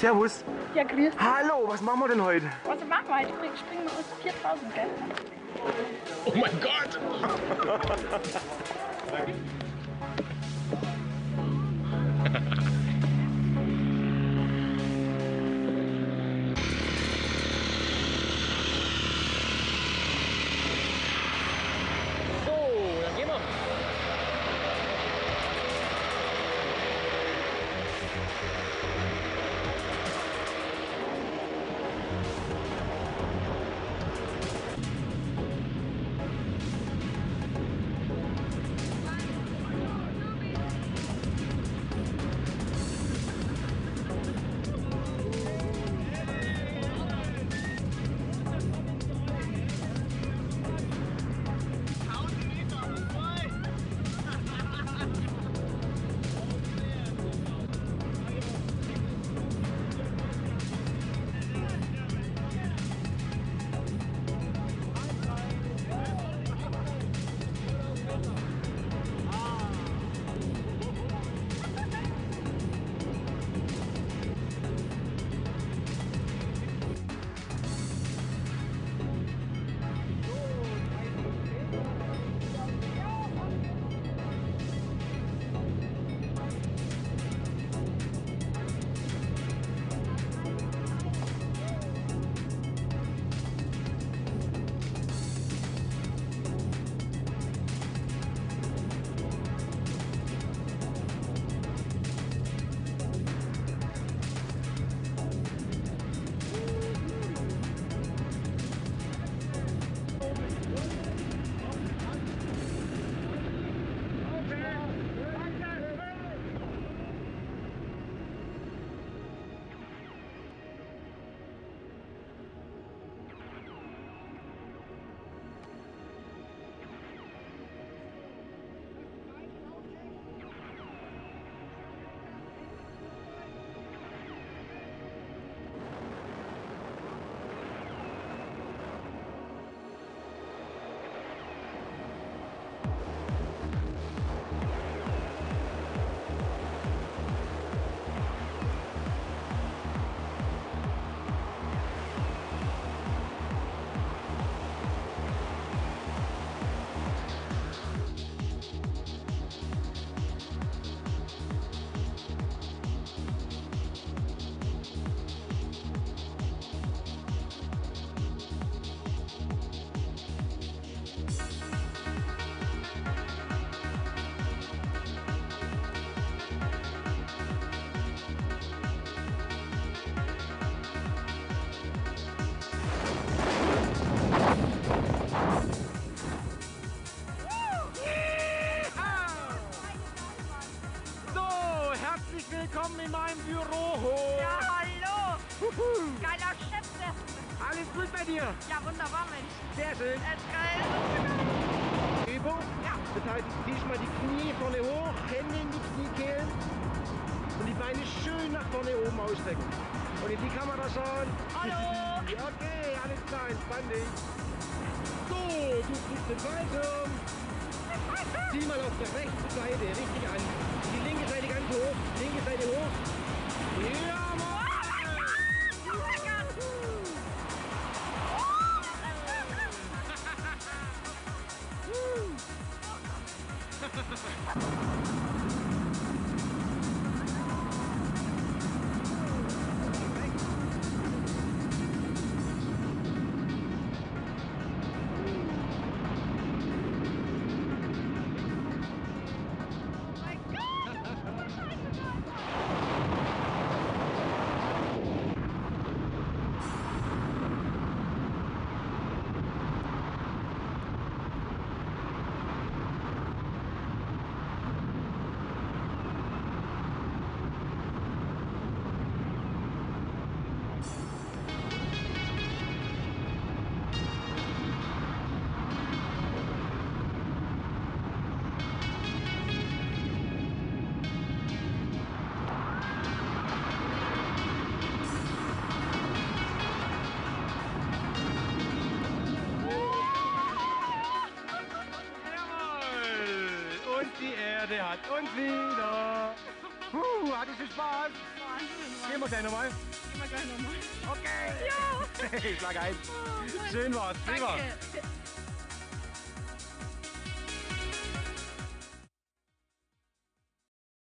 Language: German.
Servus. Ja, grüß. Hallo, was machen wir denn heute? Was machen wir heute? Springen wir uns 4000, gell? Oh mein Gott! Willkommen in meinem Büro. Ja, hallo. Huhu. Geiler Schätze. Alles gut bei dir? Ja, wunderbar, Mensch. Sehr schön. Ist geil. Übung? Ja. Das heißt, ich ziehe mal die Knie vorne hoch, Hände in die Kniekehlen und die Beine schön nach vorne oben ausstrecken. Und in die Kamera schauen. Hallo. Okay, alles klar, entspann dich. So, du ziehst den Ball um. Zieh mal auf der rechten Seite richtig an. Die linke Seite ganz hoch, linke Seite hoch. Ja, Mann! Oh mein Gott! Oh mein Gott! Und wieder. Hattest du Spaß? Wahnsinn, Mann. Gehen wir gleich nochmal? Gehen wir gleich nochmal. Okay. Ja. Ich schlage ein. Oh, schön war's. Prima. Danke.